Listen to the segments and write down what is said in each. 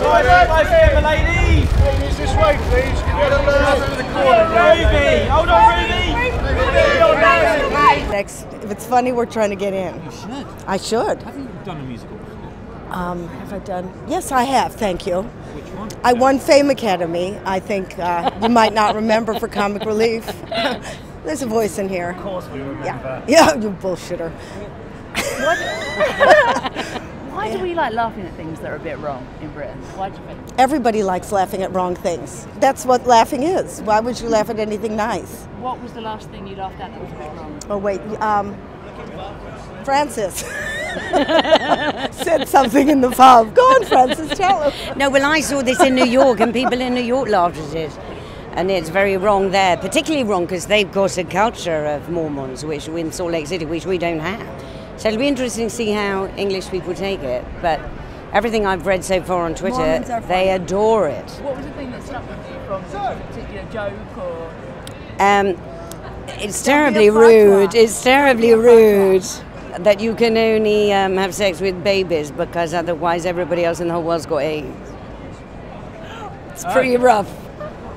Ladies! Ladies, this way, please. Ruby! Hold on, Ruby! Next, if it's funny, we're trying to get in. You should. I should. Have you done a musical? Have I done? Yes, I have, thank you. Which one? I won Fame Academy. I think you might not remember for Comic Relief. There's a voice in here. Of course we remember. Yeah, yeah, you bullshitter. What? Why do we like laughing at things that are a bit wrong in Britain? Why do you think? Everybody likes laughing at wrong things. That's what laughing is. Why would you laugh at anything nice? What was the last thing you laughed at that was a bit wrong? Oh wait, Francis said something in the pub. Go on, Francis, tell him. No, well, I saw this in New York, and people in New York laughed at it. And it's very wrong there, particularly wrong because they've got a culture of Mormons, which in Salt Lake City, which we don't have. So it'll be interesting to see how English people take it, but everything I've read so far on Twitter, they adore it. What was the thing that stuck with you from a particular joke or...? It's terribly rude, that you can only have sex with babies because otherwise everybody else in the whole world's got AIDS. It's pretty rough.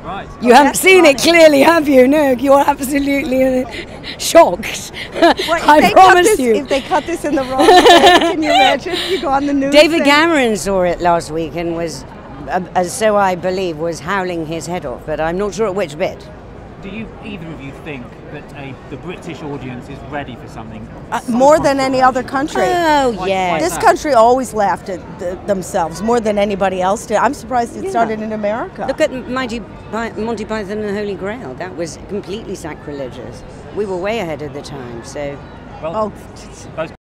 Right. You haven't seen it clearly, have you? No, you're absolutely shocked. Well, I promise you. If they cut this in the wrong way, can you imagine? You go on the news. David Cameron saw it last week and was, so I believe, was howling his head off, but I'm not sure at which bit. Do you, either of you, think that the British audience is ready for something? More than any other country. Oh, yeah. This country always laughed at themselves more than anybody else did. I'm surprised it started in America. Look at Monty Python and the Holy Grail. That was completely sacrilegious. We were way ahead of the time, so... Well,